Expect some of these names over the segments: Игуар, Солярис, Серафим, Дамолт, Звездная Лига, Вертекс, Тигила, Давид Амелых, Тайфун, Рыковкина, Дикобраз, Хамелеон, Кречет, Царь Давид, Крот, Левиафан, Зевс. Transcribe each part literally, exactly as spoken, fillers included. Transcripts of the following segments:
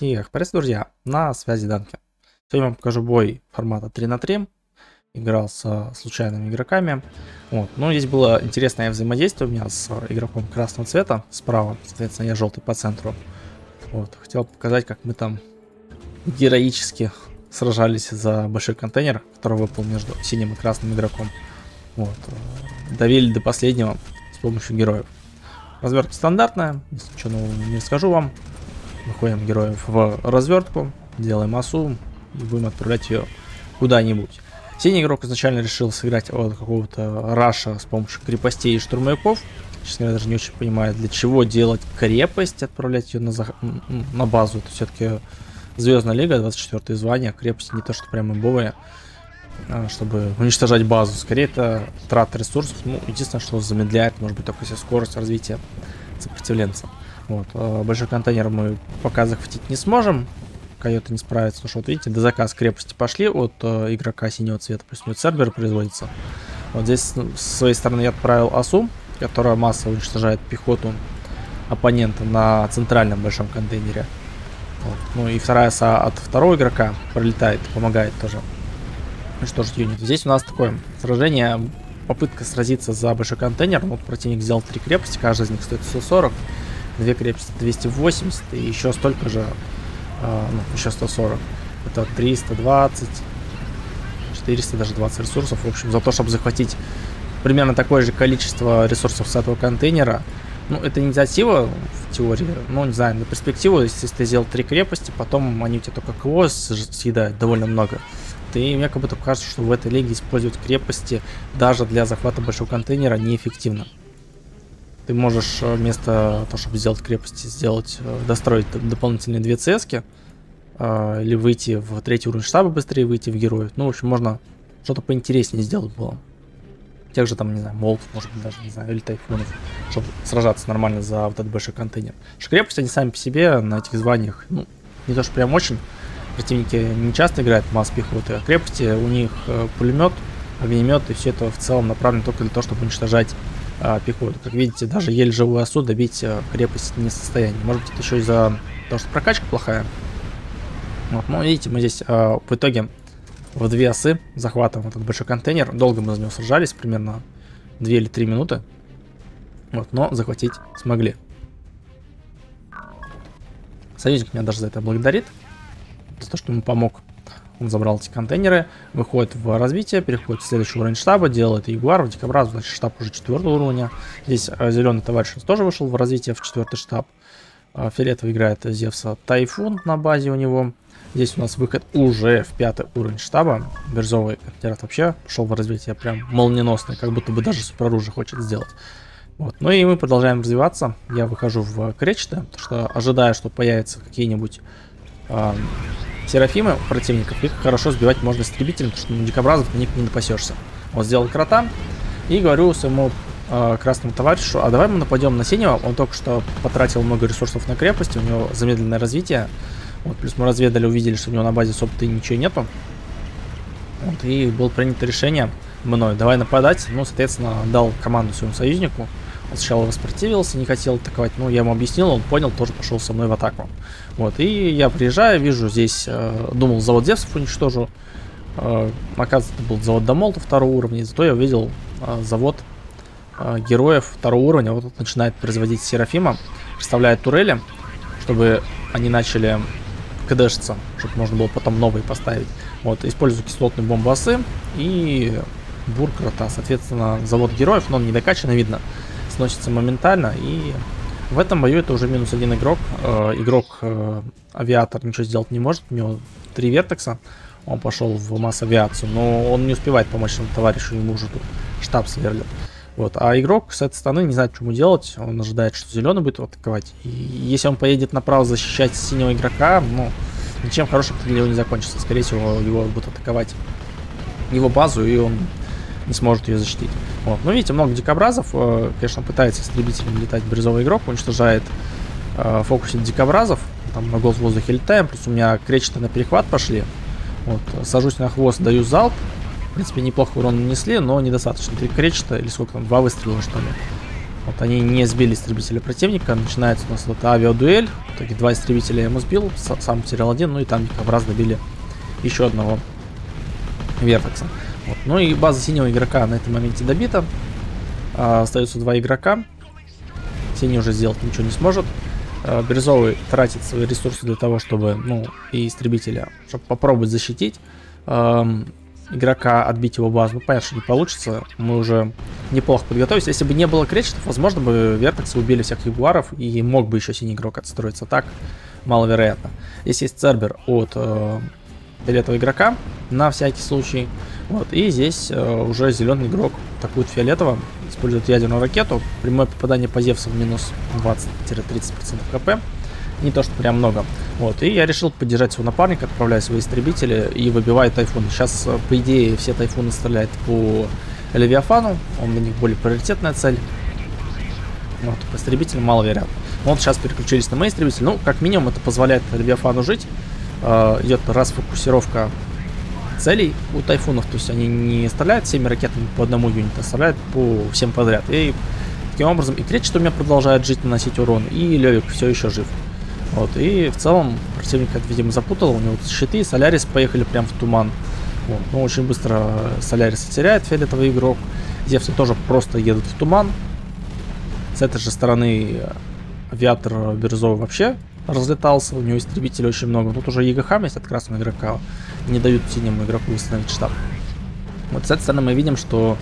Всех привет, друзья, на связи Данки. Сегодня я вам покажу бой формата три на три. Играл с случайными игроками. Вот. Ну, здесь было интересное взаимодействие у меня с игроком красного цвета справа. Соответственно, я желтый по центру. Вот. Хотел показать, как мы там героически сражались за большой контейнер, который выпал между синим и красным игроком. Вот. Давили до последнего с помощью героев. Развертка стандартная, ничего нового не расскажу вам. Выходим героев в развертку, делаем осу и будем отправлять ее куда-нибудь. Синий игрок изначально решил сыграть от какого-то раша с помощью крепостей и штурмовиков. Честно говоря, даже не очень понимаю, для чего делать крепость, отправлять ее на, зах... на базу. Это все-таки Звездная Лига, двадцать четвёртое звание, крепости не то, что прям имбовые, чтобы уничтожать базу. Скорее, это трата ресурсов. Ну, единственное, что замедляет, может быть, только если скорость развития сопротивленца. Вот. Большой контейнер мы пока захватить не сможем. Койоты не справится. Ну что, вот видите, до заказ крепости пошли от э, игрока синего цвета. Плюс у него сервер производится. Вот здесь с своей стороны я отправил осу, которая массово уничтожает пехоту оппонента на центральном большом контейнере. Вот. Ну и вторая оса от второго игрока пролетает, помогает тоже уничтожить юнит. Здесь у нас такое сражение, попытка сразиться за большой контейнер. Вот противник взял три крепости, каждая из них стоит сто сорок. Две крепости двести восемьдесят и еще столько же, э, ну, еще сто сорок. Это триста двадцать, четыреста, даже двадцать ресурсов. В общем, за то, чтобы захватить примерно такое же количество ресурсов с этого контейнера. Ну, это инициатива в теории, но, ну, не знаю, на перспективу, если ты сделал три крепости, потом они у тебя только КВО съедают довольно много. И мне как будто кажется, что в этой лиге использовать крепости даже для захвата большого контейнера неэффективно. Ты можешь вместо того, чтобы сделать крепости, сделать, достроить дополнительные две цески, э, или выйти в третий уровень штаба быстрее, выйти в героев. Ну, в общем, можно что-то поинтереснее сделать было. Тех же там, не знаю, Молт, может быть, даже, не знаю, или Тайфунов, чтобы сражаться нормально за вот этот большой контейнер. Потому что крепости, они сами по себе на этих званиях, ну, не то что прям очень. Противники не часто играют масс пехоты, а крепости, у них пулемет, огнемет, и все это в целом направлено только для того, чтобы уничтожать пехоту. Как видите, даже еле живую осу добить крепость не в состоянии. Может быть, это еще из-за того, что прокачка плохая. Вот, ну, видите, мы здесь э, в итоге в две осы захватываем этот большой контейнер. Долго мы за него сражались, примерно две или три минуты. Вот, но захватить смогли. Союзник меня даже за это благодарит. За то, что ему помог. Он забрал эти контейнеры, выходит в развитие, переходит в следующий уровень штаба, делает Игуар, в Дикобраз, значит, штаб уже четвертого уровня. Здесь зеленый товарищ тоже вышел в развитие, в четвертый штаб. Фиолетовый играет Зевса Тайфун на базе у него. Здесь у нас выход уже в пятый уровень штаба. Бирюзовый контейнер вообще пошел в развитие прям молниеносное, как будто бы даже супероружие хочет сделать. Вот. Ну и мы продолжаем развиваться. Я выхожу в Кречета, потому что ожидаю, что появятся какие-нибудь... Э Серафимы у противников, их хорошо сбивать можно истребителем, потому что на дикобразов на них не напасешься. Вот сделал крота и говорю своему э, красному товарищу, а давай мы нападем на синего, он только что потратил много ресурсов на крепость, у него замедленное развитие. Вот, плюс мы разведали, увидели, что у него на базе собственно ничего нету. Вот, и было принято решение мной, давай нападать, ну, соответственно, дал команду своему союзнику. Он сначала воспротивился, не хотел атаковать, но я ему объяснил, он понял, тоже пошел со мной в атаку. Вот, и я приезжаю, вижу здесь, э, думал, завод Зевсов уничтожу. Э, оказывается, это был завод Дамолта второго уровня, и зато я увидел э, завод э, героев второго уровня. Вот он начинает производить Серафима, представляет турели, чтобы они начали кдэшиться, чтобы можно было потом новые поставить. Вот, использую кислотную бомбу осы и бур крота, соответственно, завод героев, но он не докачан, видно, сносится моментально, и в этом бою это уже минус один игрок. Э, игрок э, авиатор ничего сделать не может, у него три вертекса, он пошел в масс авиацию, но он не успевает помочь своему товарищу, ему уже тут штаб сверлит. Вот, а игрок с этой стороны не знает, что ему делать, он ожидает, что зеленый будет атаковать, и если он поедет направо защищать синего игрока, ну, ничем хорошим для него не закончится, скорее всего его будут атаковать его базу, и он не сможет ее защитить. Вот. Ну, видите, много дикобразов. Конечно, пытается истребителем летать бирюзовый игрок, уничтожает, фокусит дикобразов. Там на голос в воздухе летаем, плюс у меня кречеты на перехват пошли. Вот. Сажусь на хвост, даю залп. В принципе, неплохо урон нанесли, но недостаточно. Три кречета или сколько там, два выстрела, что ли. Вот они не сбили истребителя противника. Начинается у нас вот авиадуэль. В итоге два истребителя я ему сбил, сам потерял один, ну и там Дикобраз добили еще одного Вертекса. Вот. Ну и база синего игрока на этом моменте добита. А, остается два игрока. Синий уже сделать ничего не сможет. А, бирюзовый тратит свои ресурсы для того, чтобы, ну, и истребителя, чтобы попробовать защитить а, игрока, отбить его базу. Ну, понятно, что не получится. Мы уже неплохо подготовились. Если бы не было кречетов, возможно бы Вертексы убили всех Игуаров, и мог бы еще синий игрок отстроиться. Так маловероятно. Здесь есть Цербер от э, фиолетового игрока на всякий случай. Вот. И здесь э, уже зеленый игрок атакует фиолетового, использует ядерную ракету. Прямое попадание по Зевсу в минус двадцать-тридцать процентов КП. Не то, что прям много. Вот. И я решил поддержать своего напарника, отправляя свои истребители и выбивая тайфун. Сейчас, по идее, все тайфуны стреляют по Левиафану. Он для них более приоритетная цель. Вот. По истребителям маловероятно. Вот сейчас переключились на мои истребители. Ну, как минимум, это позволяет Левиафану жить. Э, идет расфокусировка целей у тайфунов. То есть они не стреляют всеми ракетами по одному юниту, а стреляют по всем подряд. И таким образом и Кречет у меня продолжает жить, наносить урон. И Левик все еще жив. Вот, и в целом противник это, видимо, запутал. У него щиты, Солярис поехали прям в туман. Вот, ну, очень быстро Солярис теряет фиолетовый игрок. Зевсы тоже просто едут в туман. С этой же стороны авиатор бирюзовый вообще разлетался. У него истребителей очень много. Тут уже ЕГХ есть от красного игрока. Не дают синему игроку восстановить штаб. Вот с этой стороны мы видим, что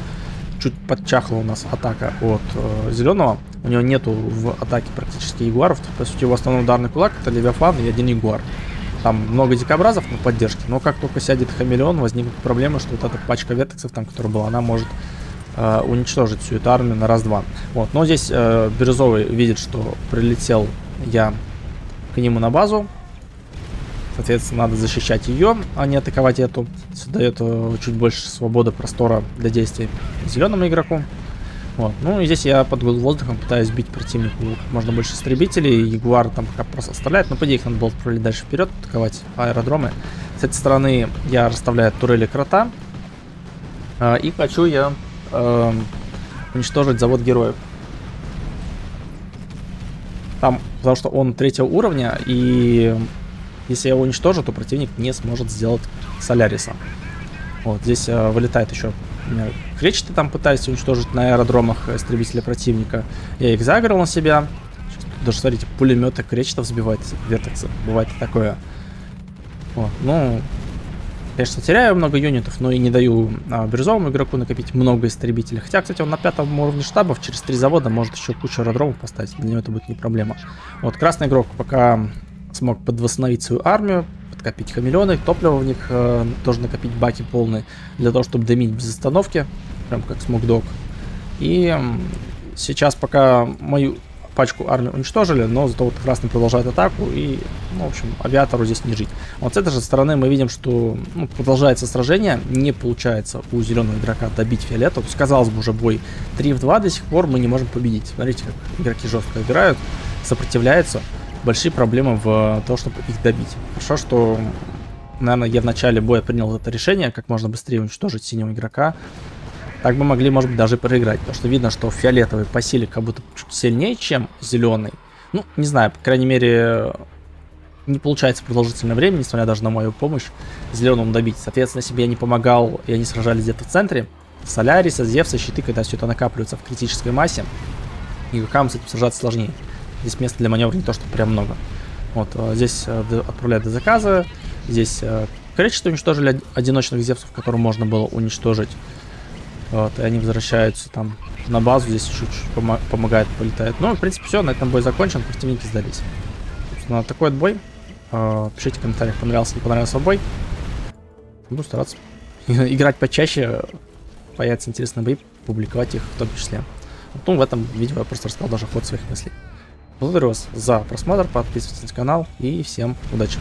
чуть подчахла у нас атака от э, зеленого. У него нету в атаке практически ягуаров. По сути, его основной ударный кулак это Левиафан и один ягуар. Там много дикобразов на поддержке, но как только сядет Хамелеон, возникнет проблема, что вот эта пачка вертексов, там, которая была, она может э, уничтожить всю эту армию на раз-два. Вот. Но здесь э, бирюзовый видит, что прилетел я к нему на базу. Соответственно, надо защищать ее, а не атаковать эту. Дает чуть больше свободы, простора для действий зеленому игроку. Вот. Ну и здесь я под воздухом пытаюсь бить противнику как можно больше истребителей. Ягуар там пока просто стреляет. Но по идее их надо было пролить дальше вперед, атаковать аэродромы. С этой стороны я расставляю турели крота. Э, и хочу я э, уничтожить завод героев. Там, потому что он третьего уровня и... Если я его уничтожу, то противник не сможет сделать Соляриса. Вот, здесь э, вылетает еще кречеты, там пытаюсь уничтожить на аэродромах истребителя противника. Я их загрел на себя. Сейчас, даже, смотрите, пулеметы кречетов сбивает вертексы. Бывает такое. Вот, ну, конечно, теряю много юнитов, но и не даю э, бирюзовому игроку накопить много истребителей. Хотя, кстати, он на пятом уровне штабов, через три завода может еще кучу аэродромов поставить. Для него это будет не проблема. Вот, красный игрок пока... смог подвосстановить свою армию, подкопить хамелеоны, топливо в них, э, тоже накопить баки полные, для того, чтобы дымить без остановки, прям как смокдог. И э, сейчас пока мою пачку армии уничтожили, но зато вот красный продолжает атаку, и, ну, в общем, авиатору здесь не жить. Вот с этой же стороны мы видим, что, ну, продолжается сражение, не получается у зеленого игрока добить фиолетового. То есть, казалось бы, уже бой три в два, до сих пор мы не можем победить. Смотрите, как игроки жестко играют, сопротивляются. Большие проблемы в том, чтобы их добить. Хорошо, что, наверное, я в начале боя принял это решение, как можно быстрее уничтожить синего игрока. Так бы могли, может быть, даже проиграть. Потому что видно, что фиолетовый по силе как будто чуть сильнее, чем зеленый. Ну, не знаю, по крайней мере, не получается продолжительное время, несмотря даже на мою помощь, зеленому добить. Соответственно, если бы я не помогал, и они сражались где-то в центре, Соляриса, Зевса, щиты, когда все это накапливается в критической массе, игрокам с этим сражаться сложнее. Здесь места для маневра не то, что прям много. Вот, здесь отправляют до заказа. Здесь кречеты уничтожили одиночных зевсов, которые можно было уничтожить. Вот, и они возвращаются там на базу. Здесь чуть-чуть пом помогает, полетает. Ну, в принципе, все, на этом бой закончен. Противники сдались. Собственно, такой вот бой. Пишите в комментариях, понравился или не понравился бой. Буду стараться играть почаще. Появятся интересные бои, публиковать их в том числе. Ну, в этом видео я просто рассказал даже ход своих мыслей. Благодарю вас за просмотр, подписывайтесь на канал и всем удачи!